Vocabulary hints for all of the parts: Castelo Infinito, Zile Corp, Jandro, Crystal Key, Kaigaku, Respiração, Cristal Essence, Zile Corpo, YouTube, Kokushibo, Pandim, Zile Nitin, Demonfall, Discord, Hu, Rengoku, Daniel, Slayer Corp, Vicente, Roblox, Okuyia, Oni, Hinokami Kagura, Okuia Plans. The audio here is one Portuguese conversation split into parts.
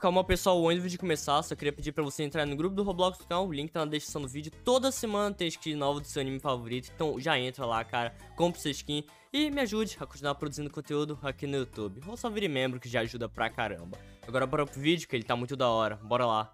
Calma, pessoal, antes de começar, só queria pedir pra você entrar no grupo do Roblox do canal, o link tá na descrição do vídeo. Toda semana tem skin nova do seu anime favorito, então já entra lá, cara, compra sua skin e me ajude a continuar produzindo conteúdo aqui no YouTube. Ou só vire membro, que já ajuda pra caramba. Agora bora pro vídeo, que ele tá muito da hora, bora lá.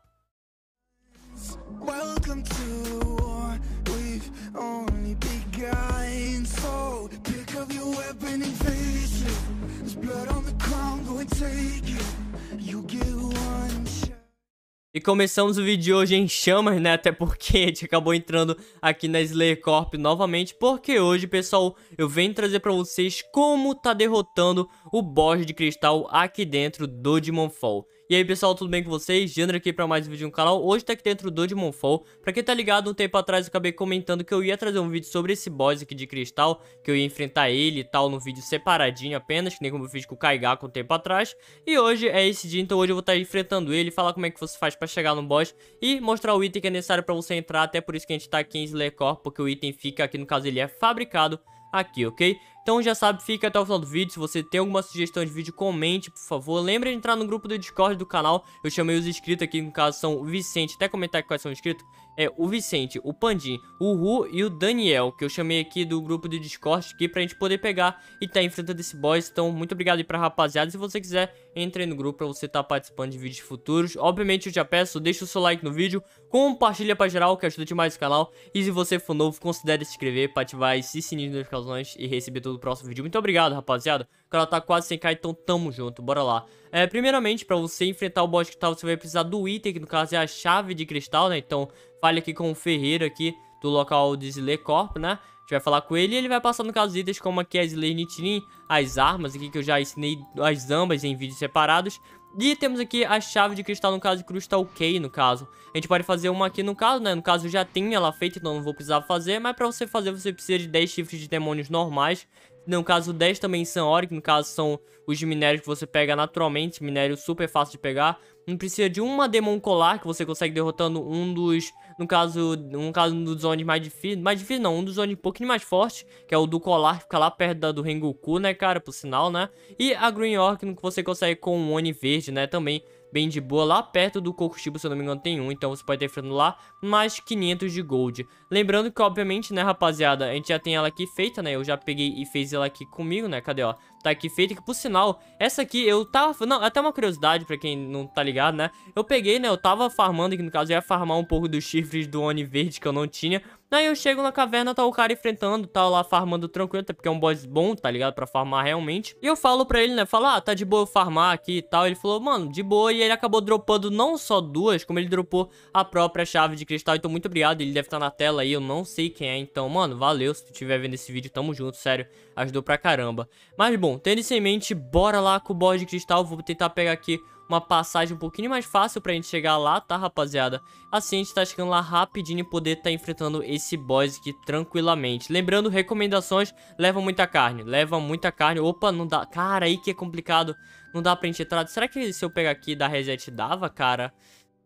E começamos o vídeo de hoje em chamas, né, até porque a gente acabou entrando aqui na Slayer Corp novamente, porque hoje, pessoal, eu venho trazer pra vocês como tá derrotando o boss de cristal aqui dentro do Demonfall. E aí, pessoal, tudo bem com vocês? Jandro aqui pra mais um vídeo no canal, hoje tá aqui dentro do Demonfall. Pra quem tá ligado, um tempo atrás eu acabei comentando que eu ia trazer um vídeo sobre esse boss aqui de cristal, que eu ia enfrentar ele e tal, num vídeo separadinho apenas, que nem como eu fiz com o Kaigaku um tempo atrás. E hoje é esse dia, então hoje eu vou estar enfrentando ele, falar como é que você faz pra chegar no boss e mostrar o item que é necessário pra você entrar, até por isso que a gente tá aqui em Zile Corpo, porque o item fica aqui, no caso ele é fabricado aqui, ok? Então já sabe, fica até o final do vídeo. Se você tem alguma sugestão de vídeo, comente, por favor. Lembra de entrar no grupo do Discord do canal. Eu chamei os inscritos aqui, no caso são o Vicente, até comentar quais são os inscritos. É o Vicente, o Pandim, o Hu e o Daniel, que eu chamei aqui do grupo do Discord aqui pra gente poder pegar e tá enfrentando esse boss. Então muito obrigado aí pra rapaziada. Se você quiser, entre aí no grupo pra você tá participando de vídeos futuros. Obviamente eu já peço, deixa o seu like no vídeo, compartilha pra geral, que ajuda demais o canal. E se você for novo, considere se inscrever pra ativar esse sininho de notificações e receber tudo do próximo vídeo. Muito obrigado, rapaziada. O canal tá quase 100k, então tamo junto, bora lá. Primeiramente, pra você enfrentar o boss de cristal, você vai precisar do item, que no caso é a chave de cristal, né? Então fale aqui com o ferreiro aqui do local de Zile Corp, né? A gente vai falar com ele e ele vai passar no caso itens como aqui a Zile Nitin, as armas aqui que eu já ensinei as ambas em vídeos separados. E temos aqui a chave de cristal, no caso, Crystal Key, no caso. A gente pode fazer uma aqui no caso, né? No caso eu já tenho ela feita, então não vou precisar fazer. Mas pra você fazer, você precisa de 10 chifres de demônios normais. No caso 10 também são ore, que no caso são os minérios que você pega naturalmente. Minério super fácil de pegar. Não precisa de uma Demon Colar, que você consegue derrotando um dos... um dos zones mais difíceis. Mais difícil não, um dos zones um pouquinho mais forte, que é o do Colar, que fica lá perto do Rengoku, né, cara? Por sinal, né? E a Green Orc, que você consegue com um Oni verde, né? Também bem de boa, lá perto do Kokushibo, se eu não me engano, tem um. Então você pode ter enfrentando lá mais 500 de gold. Lembrando que, obviamente, né, rapaziada, a gente já tem ela aqui feita, né? Eu já peguei e fez ela aqui comigo, né? Cadê, ó? Tá aqui feita, que por sinal, essa aqui eu tava... Não, até uma curiosidade pra quem não tá ligado, né? Eu peguei, né? Eu tava farmando aqui, no caso, eu ia farmar um pouco dos chifres do Oni verde que eu não tinha. Aí eu chego na caverna, tá o cara enfrentando, tá lá farmando tranquilo, até porque é um boss bom, tá ligado? Pra farmar realmente. E eu falo pra ele, né? Fala, ah, tá de boa eu farmar aqui e tal. Ele falou, mano, de boa. E ele acabou dropando não só duas, como ele dropou a própria chave de cristal. Então, muito obrigado. Ele deve estar na tela aí, eu não sei quem é. Então, mano, valeu. Se tu estiver vendo esse vídeo, tamo junto, sério. Ajudou pra caramba. Mas, bom, tendo isso em mente, bora lá com o boss de cristal. Vou tentar pegar aqui uma passagem um pouquinho mais fácil pra gente chegar lá, tá, rapaziada? Assim a gente tá chegando lá rapidinho e poder tá enfrentando esse boss aqui tranquilamente. Lembrando, recomendações, leva muita carne. Leva muita carne. Opa, não dá. Cara, aí que é complicado. Não dá pra gente entrar. Será que se eu pegar aqui e dar reset dava, cara?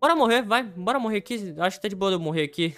Bora morrer, vai. Bora morrer aqui. Acho que tá de boa eu morrer aqui.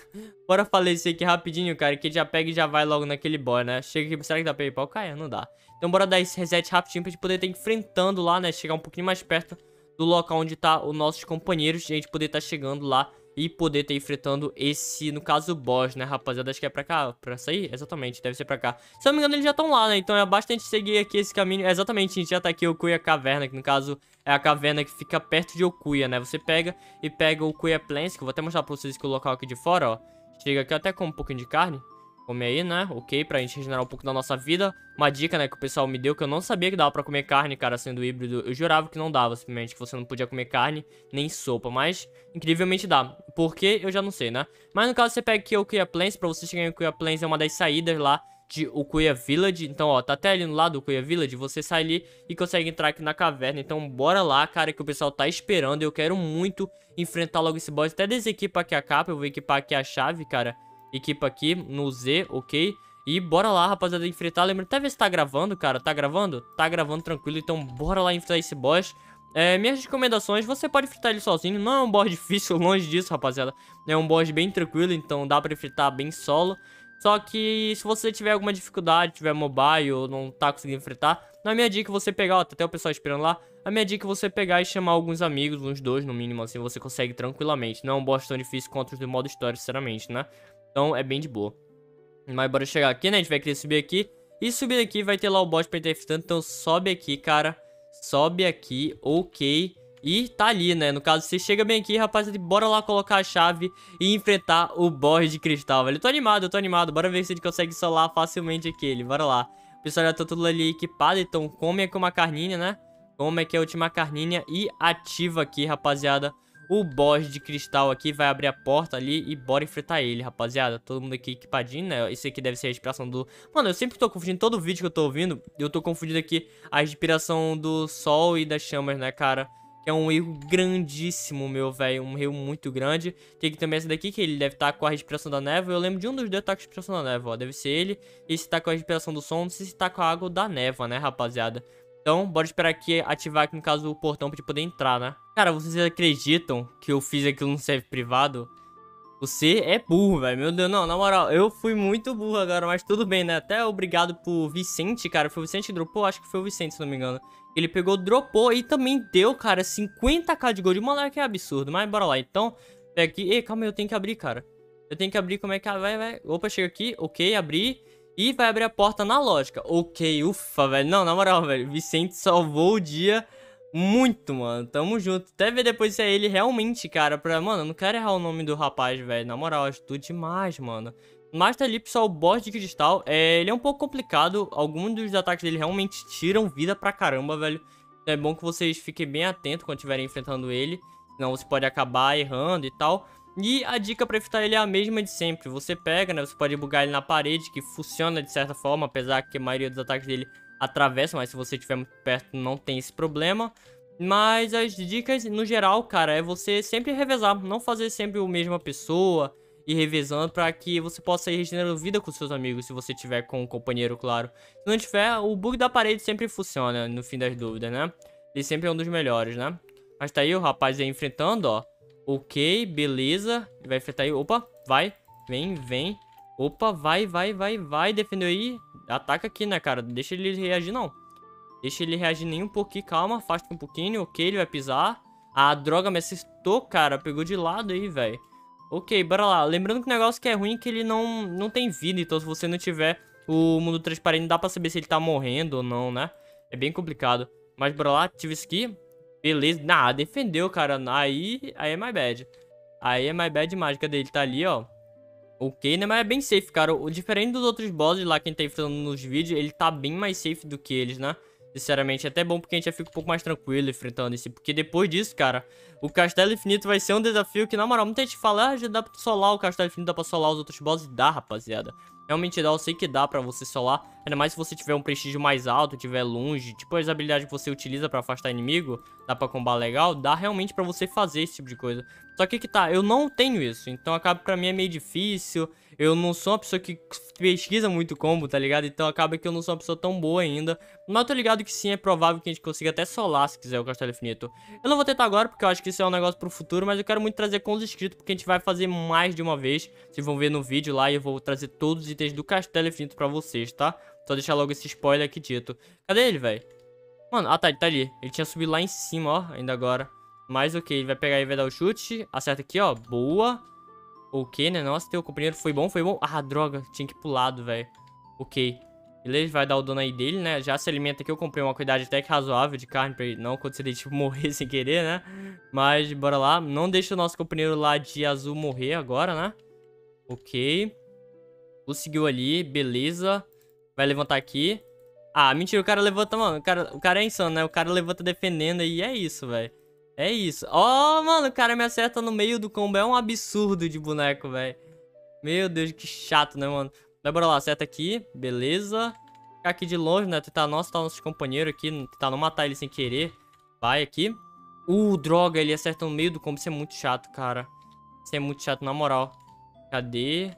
Bora falecer aqui rapidinho, cara, que já pega e já vai logo naquele boss, né? Chega aqui. Será que dá pra ir pra Okuyia? Não dá. Então bora dar esse reset rapidinho pra gente poder tá enfrentando lá, né? Chegar um pouquinho mais perto do local onde tá os nossos companheiros, a gente poder tá chegando lá e poder tá enfrentando esse, no caso, boss, né, rapaziada? Acho que é pra cá, pra sair? Exatamente, deve ser pra cá. Se eu não me engano, eles já estão lá, né? Então é bastante seguir aqui esse caminho. Exatamente, a gente já tá aqui, Okuia Caverna, que no caso é a caverna que fica perto de Okuia, né? Você pega e pega o Okuia Plans, que eu vou até mostrar pra vocês que o local aqui de fora, ó. Chega aqui até com um pouquinho de carne. Comer aí, né? Ok, pra gente regenerar um pouco da nossa vida. Uma dica, né, que o pessoal me deu, que eu não sabia que dava pra comer carne, cara, sendo híbrido. Eu jurava que não dava, simplesmente, que você não podia comer carne nem sopa, mas incrivelmente dá. Por quê? Eu já não sei, né? Mas no caso, você pega aqui o Okuia Plans, pra você chegar em Okuia Plans é uma das saídas lá de Okuyia Village. Então, ó, tá até ali no lado do Okuyia Village, você sai ali e consegue entrar aqui na caverna. Então, bora lá, cara, que o pessoal tá esperando. Eu quero muito enfrentar logo esse boss. Até desequipa aqui a capa, eu vou equipar aqui a chave, cara. Equipa aqui no Z, ok? E bora lá, rapaziada, enfrentar. Lembra até ver se tá gravando, cara. Tá gravando? Tá gravando tranquilo. Então bora lá enfrentar esse boss. Minhas recomendações, você pode enfrentar ele sozinho. Não é um boss difícil, longe disso, rapaziada. É um boss bem tranquilo, então dá pra enfrentar bem solo. Só que se você tiver alguma dificuldade, tiver mobile ou não tá conseguindo enfrentar, na minha dica você pegar, ó, tá até o pessoal esperando lá, A minha dica é você pegar e chamar alguns amigos, uns dois no mínimo, assim você consegue tranquilamente. Não é um boss tão difícil quanto os do modo história, sinceramente, né? Então é bem de boa. Mas bora chegar aqui, né? A gente vai querer subir aqui. E subir aqui vai ter lá o boss pra interfitando. Então sobe aqui, cara. Sobe aqui, ok. E tá ali, né? No caso, você chega bem aqui, rapaziada. Bora lá colocar a chave e enfrentar o boss de cristal, velho. Eu tô animado, Bora ver se a gente consegue solar facilmente aquele. Bora lá. O pessoal já tá tudo ali equipado. Então come aqui uma carninha, né? Come aqui a última carninha e ativa aqui, rapaziada, o boss de cristal aqui. Vai abrir a porta ali e bora enfrentar ele, rapaziada. Todo mundo aqui equipadinho, né? Esse aqui deve ser a inspiração do... Mano, eu sempre tô confundindo todo vídeo que eu tô ouvindo. Eu tô confundindo aqui a inspiração do sol e das chamas, né, cara? Que é um erro grandíssimo, meu, velho. Um erro muito grande. Tem que também essa daqui, que ele deve estar com a respiração da névoa. Eu lembro de um dos dois tá com a respiração da névoa, ó. Deve ser ele. Esse tá com a respiração do som. Não sei se tá com a água ou da névoa, né, rapaziada? Então, bora esperar aqui, ativar aqui, no caso, o portão pra poder entrar, né? Cara, vocês acreditam que eu fiz aquilo no serve privado? Você é burro, velho. Meu Deus, não, na moral, eu fui muito burro agora, mas tudo bem, né? Até obrigado pro Vicente, cara. Foi o Vicente que dropou? Acho que foi o Vicente, se não me engano. Ele pegou, dropou e também deu, cara, 50k de gold. Mano, que é absurdo, mas bora lá. Então, pega aqui. Ei, calma aí, eu tenho que abrir, cara. Eu tenho que abrir, como é que... Vai. Opa, chega aqui. Ok, abri. E vai abrir a porta analógica. Ok, ufa, velho. Não, na moral, velho. Vicente salvou o dia muito, mano. Tamo junto. Até ver depois se é ele realmente, cara. Pra... Mano, eu não quero errar o nome do rapaz, velho. Na moral, eu ajudo demais, mano. Mas tá ali, pessoal, o boss de cristal. Ele é um pouco complicado. Alguns dos ataques dele realmente tiram vida pra caramba, velho. Então é bom que vocês fiquem bem atentos quando estiverem enfrentando ele. Senão você pode acabar errando e tal. E a dica pra enfrentar ele é a mesma de sempre. Você pega, né? Você pode bugar ele na parede, que funciona de certa forma, apesar que a maioria dos ataques dele atravessa, mas se você estiver muito perto não tem esse problema. Mas as dicas, no geral, cara, é você sempre revezar. Não fazer sempre a mesma pessoa e revezando pra que você possa ir regenerando vida com seus amigos, se você tiver com um companheiro, claro. Se não tiver, o bug da parede sempre funciona, no fim das dúvidas, né? Ele sempre é um dos melhores, né? Mas tá aí o rapaz aí enfrentando, ó. Ok, beleza. Ele vai enfrentar aí. Opa, vai. Vem. Opa, vai. Defendeu aí. Ataca aqui, né, cara? Deixa ele reagir, não. Deixa ele reagir nem um pouquinho. Calma, afasta um pouquinho. Ok, ele vai pisar. Ah, droga, me acertou, cara. Pegou de lado aí, velho. Ok, bora lá. Lembrando que o negócio que é ruim é que ele não tem vida. Então, se você não tiver o mundo transparente, não dá pra saber se ele tá morrendo ou não, né? É bem complicado. Mas bora lá, ativa isso aqui. Beleza, ah, defendeu, cara. Aí é my bad. Aí é my bad demais. Cadê ele? Tá ali, ó. Ok, né? Mas é bem safe, cara. O diferente dos outros bosses lá, quem tá enfrentando nos vídeos, ele tá bem mais safe do que eles, né? Sinceramente, é até bom porque a gente já fica um pouco mais tranquilo enfrentando esse. Porque depois disso, cara, o Castelo Infinito vai ser um desafio que, na moral, muita gente fala, ah, já dá pra solar o Castelo Infinito, dá pra solar os outros bosses. Dá, rapaziada. Realmente dá, eu sei que dá pra você solar. Ainda mais se você tiver um prestígio mais alto, tiver longe. Tipo, as habilidades que você utiliza pra afastar inimigo, dá pra combar legal. Dá realmente pra você fazer esse tipo de coisa. Só que tá, eu não tenho isso. Então acaba que pra mim é meio difícil. Eu não sou uma pessoa que pesquisa muito combo, tá ligado? Então acaba que eu não sou uma pessoa tão boa ainda. Mas eu tô ligado que sim, é provável que a gente consiga até solar, se quiser, o Castelo Infinito. Eu não vou tentar agora, porque eu acho que isso é um negócio pro futuro. Mas eu quero muito trazer com os inscritos, porque a gente vai fazer mais de uma vez. Vocês vão ver no vídeo lá e eu vou trazer todos os do Castelo Infinito pra vocês, tá? Só deixar logo esse spoiler aqui dito. Cadê ele, velho? Mano, ah tá, ele tá ali. Ele tinha subido lá em cima, ó, ainda agora. Mas ok, ele vai pegar e vai dar o chute. Acerta aqui, ó, boa. Ok, né? Nossa, teu companheiro foi bom. Ah, droga, tinha que ir pro lado, velho. Ok, beleza, vai dar o dano aí dele, né? Já se alimenta aqui, eu comprei uma quantidade até que razoável de carne pra ele não acontecer de tipo morrer sem querer, né? Mas bora lá, não deixa o nosso companheiro lá de azul morrer agora, né? Ok. Conseguiu ali, beleza. Vai levantar aqui. Ah, mentira, o cara levanta, mano. O cara é insano, né? O cara levanta defendendo e é isso, velho. É isso. Ó, mano, o cara me acerta no meio do combo. É um absurdo de boneco, velho. Meu Deus, que chato, né, mano? Mas bora lá, acerta aqui. Beleza. Ficar aqui de longe, né? Tentar nosso companheiro aqui. Tentar não matar ele sem querer. Vai aqui. Droga, ele acerta no meio do combo. Isso é muito chato, cara. Isso é muito chato, na moral. Cadê?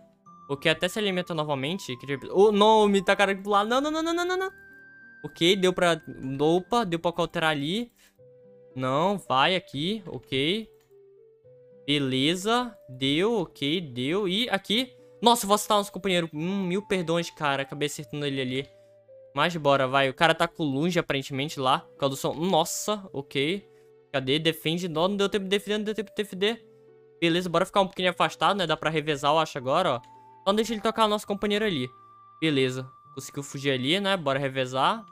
Ok, até se alimenta novamente. Oh, não, me tacaram aqui pro lado. Não. Ok, deu pra... Opa, deu pra cauterar ali. Não, vai aqui. Ok. Beleza. Deu, ok, deu. E aqui... Nossa, eu vou acertar nosso companheiro. Mil perdões, cara. Acabei acertando ele ali. Mas bora, vai. O cara tá com longe, aparentemente, lá. Por causa do som. Nossa, ok. Cadê? Defende. Não deu tempo de defender, não deu tempo de defender. Beleza, bora ficar um pouquinho afastado, né? Dá pra revezar, eu acho, agora, ó. Só não deixa ele tocar o nosso companheiro ali. Beleza. Conseguiu fugir ali, né? Bora revezar.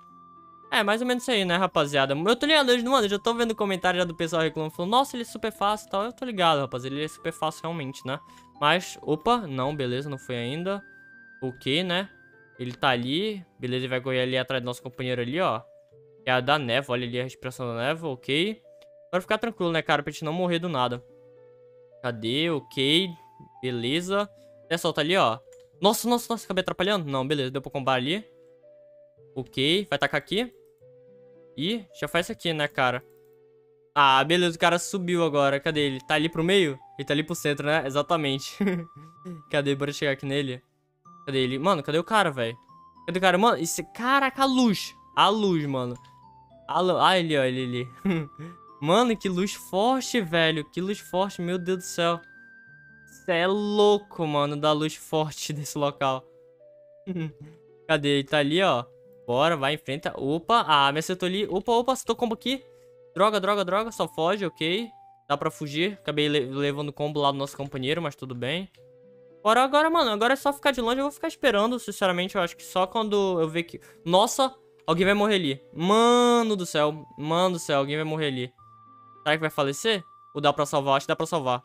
É, mais ou menos isso aí, né, rapaziada? Eu tô ligado, mano, eu já tô vendo o comentário já do pessoal reclamando, falando, nossa, ele é super fácil e tal. Eu tô ligado, rapaz, ele é super fácil realmente, né? Mas, opa, não, beleza, não foi ainda. Ok, né? Ele tá ali, beleza, ele vai correr ali atrás do nosso companheiro ali, ó. É a da névoa, olha ali a respiração da névoa, ok. Bora ficar tranquilo, né, cara, pra gente não morrer do nada. Cadê? Ok, beleza. É, solta ali, ó. Nossa, nossa, nossa, acabei atrapalhando. Não, beleza, deu pra combar ali. Ok, vai tacar aqui. Ih, já faz isso aqui, né, cara? Ah, beleza, o cara subiu agora. Cadê ele? Tá ali pro meio? Ele tá ali pro centro, né? Exatamente. Cadê? Bora chegar aqui nele. Cadê ele? Mano, cadê o cara, velho? Cadê o cara? Mano, esse... Caraca, a luz. A luz, mano. Ah, ele, ó, ele ali. Mano, que luz forte, velho. Que luz forte, meu Deus do céu. Cê é louco, mano, da luz forte desse local. Cadê? Ele tá ali, ó. Bora, vai, enfrenta. Opa, ah, me acertou ali. Opa, opa, acertou combo aqui. Droga, droga, droga, só foge, ok. Dá pra fugir. Acabei levando combo lá do nosso companheiro, mas tudo bem. Bora agora, mano. Agora é só ficar de longe. Eu vou ficar esperando, sinceramente. Eu acho que só quando eu ver que... Nossa, alguém vai morrer ali. Mano do céu. Mano do céu, alguém vai morrer ali. Será que vai falecer? Ou dá pra salvar? Acho que dá pra salvar.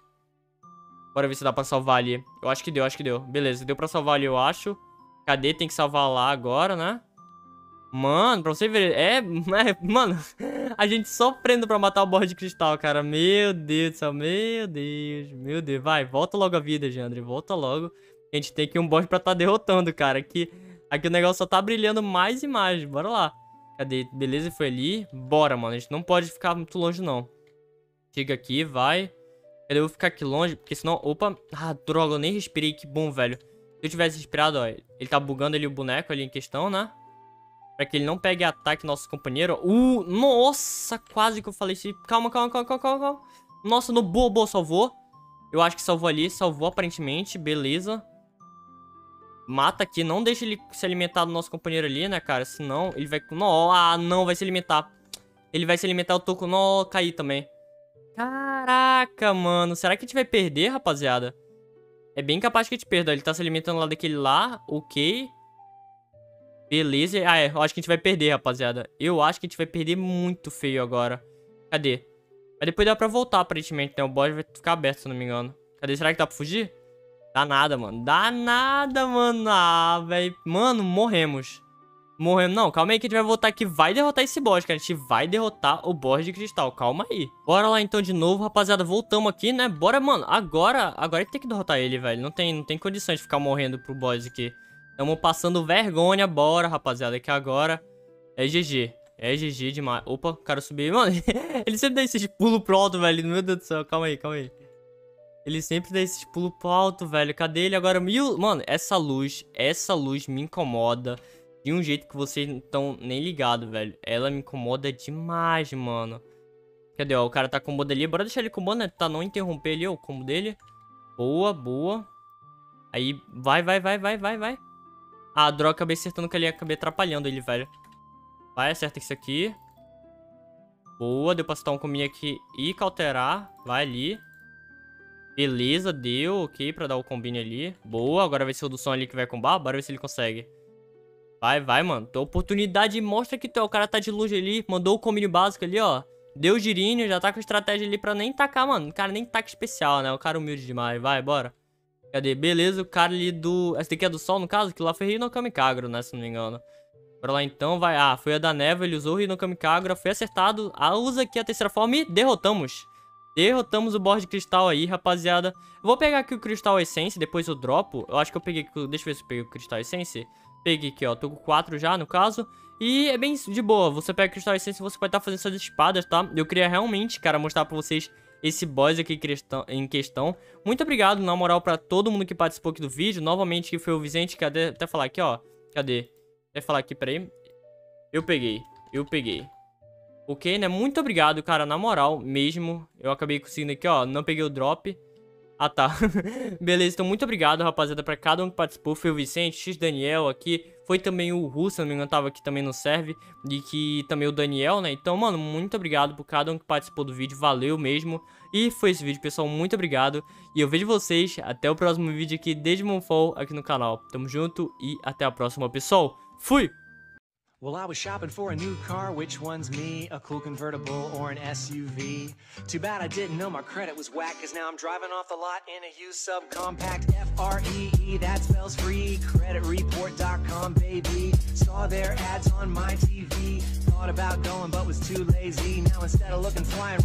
Bora ver se dá pra salvar ali. Eu acho que deu, acho que deu. Beleza, deu pra salvar ali, eu acho. Cadê? Tem que salvar lá agora, né? Mano, pra você ver, mano, a gente só prende pra matar o boss de cristal, cara. Meu Deus do céu, meu Deus, meu Deus. Vai, volta logo a vida, Jandro, volta logo. A gente tem aqui um boss pra tá derrotando, cara. Aqui o negócio só tá brilhando mais e mais, bora lá. Cadê? Beleza, foi ali. Bora, mano, a gente não pode ficar muito longe, não. Chega aqui, vai. Eu vou ficar aqui longe, porque senão, opa. Ah, droga, eu nem respirei, que bom, velho. Se eu tivesse respirado, ó, ele tá bugando ali o boneco ali em questão, né? Pra que ele não pegue ataque nosso companheiro. Nossa, quase que eu falei isso. Calma, calma, calma, calma, calma, calma. Nossa, no boa, boa, salvou. Eu acho que salvou ali, salvou aparentemente. Beleza. Mata aqui, não deixa ele se alimentar do nosso companheiro ali, né, cara? Senão ele vai... Não, ah, não, vai se alimentar. Ele vai se alimentar, eu tô com... Não, caí também. Caraca, mano. Será que a gente vai perder, rapaziada? É bem capaz que a gente perda. Ele tá se alimentando lá daquele lá, ok. Beleza. Ah, é. Eu acho que a gente vai perder, rapaziada. Eu acho que a gente vai perder muito feio agora. Cadê? Mas depois dá pra voltar, aparentemente, né? O boss vai ficar aberto, se não me engano. Cadê? Será que dá pra fugir? Dá nada, mano. Dá nada, mano. Ah, velho. Mano, morremos. Morremos. Não, calma aí que a gente vai voltar aqui. Vai derrotar esse boss, cara. A gente vai derrotar o boss de cristal. Calma aí. Bora lá, então, de novo, rapaziada. Voltamos aqui, né? Bora, mano. Agora a gente tem que derrotar ele, velho. Não tem condições de ficar morrendo pro boss aqui. Tamo passando vergonha, bora, rapaziada, que agora é GG. É GG demais. Opa, o cara subiu. Mano, ele sempre dá esses pulos pro alto, velho. Meu Deus do céu, calma aí, calma aí. Ele sempre dá esses pulos pro alto, velho. Cadê ele agora? Mano, essa luz me incomoda de um jeito que vocês não estão nem ligados, velho. Ela me incomoda demais, mano. Cadê, ó, o cara tá com o combo ali. Bora deixar ele com o combo, né? Tá, não interromper ali, ó, o combo dele. Boa, boa. Aí, vai, vai, vai, vai, vai, vai. Ah, droga, acabei acertando que ele acabei atrapalhando ele, velho. Vai, acerta isso aqui. Boa, deu pra acertar um combinho aqui e cauterar. Vai ali. Beleza, deu, ok, pra dar o combinho ali. Boa, agora vai ser o do som ali que vai combar. Bora ver se ele consegue. Vai, vai, mano. Tua oportunidade mostra que tu é. O cara tá de longe ali, mandou o combinho básico ali, ó. Deu girinho, já tá com estratégia ali pra nem tacar, mano. O cara nem taca especial, né? O cara humilde demais. Vai, bora. Cadê? Beleza, o cara ali do... Essa daqui é do sol, no caso? Que lá foi Hinokami Kagura, né? Se não me engano. Bora lá, então. Vai. Ah, foi a da névoa. Ele usou o Hinokami Kagura. Foi acertado. Ah, usa aqui a terceira forma e derrotamos. Derrotamos o boss de cristal aí, rapaziada. Vou pegar aqui o Cristal Essence. Depois eu dropo. Eu acho que eu peguei... Deixa eu ver se eu peguei o Cristal Essence. Peguei aqui, ó. Tô com 4 já, no caso. E é bem de boa. Você pega o Cristal Essence e você vai estar fazendo suas espadas, tá? Eu queria realmente, cara, mostrar pra vocês... Esse boss aqui em questão. Muito obrigado, na moral, pra todo mundo que participou aqui do vídeo. Novamente, que foi o Vicente. Cadê? Até falar aqui, ó. Cadê? Até falar aqui, peraí. Eu peguei. Ok, né? Muito obrigado, cara, na moral mesmo. Eu acabei conseguindo aqui, ó. Não peguei o drop. Ah, tá. Beleza, então muito obrigado, rapaziada, pra cada um que participou. Foi o Vicente, X Daniel aqui. Foi também o Hu, se não me engano, tava aqui também no serve. E que também o Daniel, né? Então, mano, muito obrigado por cada um que participou do vídeo. Valeu mesmo. E foi esse vídeo, pessoal. Muito obrigado. E eu vejo vocês até o próximo vídeo aqui de Demonfall aqui no canal. Tamo junto e até a próxima, pessoal. Fui! Well, I was shopping for a new car, which one's me? A cool convertible or an SUV? Too bad I didn't know my credit was whack, cause now I'm driving off the lot in a used subcompact. F-R-E-E, that spells free, creditreport.com, baby. Saw their ads on my TV, thought about going but was too lazy. Now instead of looking flying...